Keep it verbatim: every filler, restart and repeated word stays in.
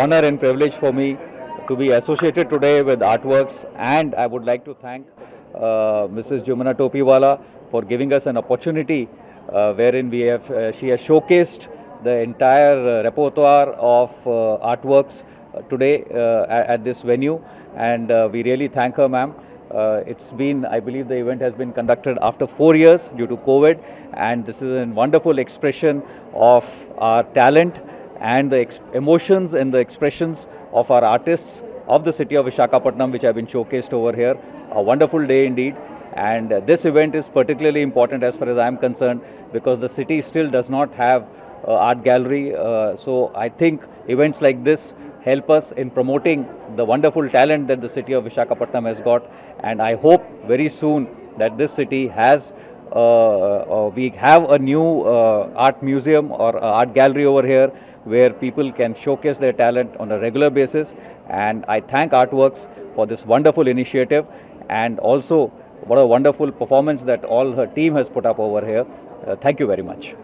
honor and privilege for me to be associated today with Artworks, and I would like to thank uh, Missus Jumana Topiwala for giving us an opportunity uh, wherein we have uh, she has showcased the entire uh, repertoire of uh, Artworks uh, today uh, at this venue, and uh, we really thank her, ma'am. Uh, it's been, I believe the event has been conducted after four years due to COVID, and this is a wonderful expression of our talent and the ex emotions and the expressions of our artists of the city of Vishakhapatnam, which have been showcased over here. A wonderful day indeed. And uh, this event is particularly important as far as I am concerned, because the city still does not have uh, art gallery. Uh, so I think events like this help us in promoting the wonderful talent that the city of Vishakhapatnam has got, and I hope very soon that this city has, uh, uh, we have a new uh, art museum or uh, art gallery over here where people can showcase their talent on a regular basis. And I thank Artworks for this wonderful initiative, and also what a wonderful performance that all her team has put up over here. Uh, thank you very much.